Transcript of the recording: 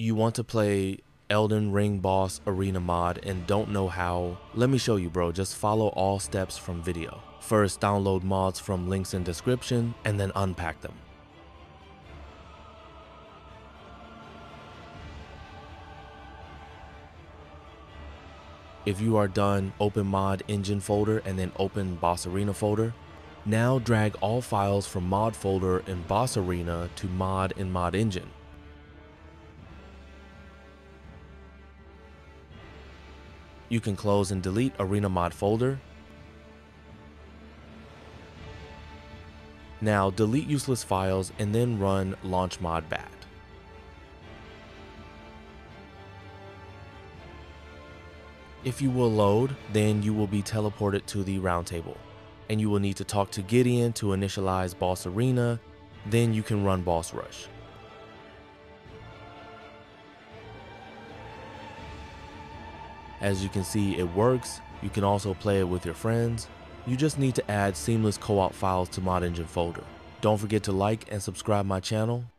you want to play Elden Ring Boss Arena mod and don't know how, let me show you, bro. Just follow all steps from video. First, download mods from links in description and then unpack them. If you are done, open mod engine folder and then open Boss Arena folder. Now drag all files from mod folder in Boss Arena to mod in mod engine. You can close and delete Arena Mod folder. Now delete useless files and then run launch mod bat. If you will load, then you will be teleported to the round table and you will need to talk to Gideon to initialize Boss Arena, then you can run Boss Rush. As you can see, it works. You can also play it with your friends. You just need to add seamless co-op files to mod engine folder. Don't forget to like and subscribe my channel.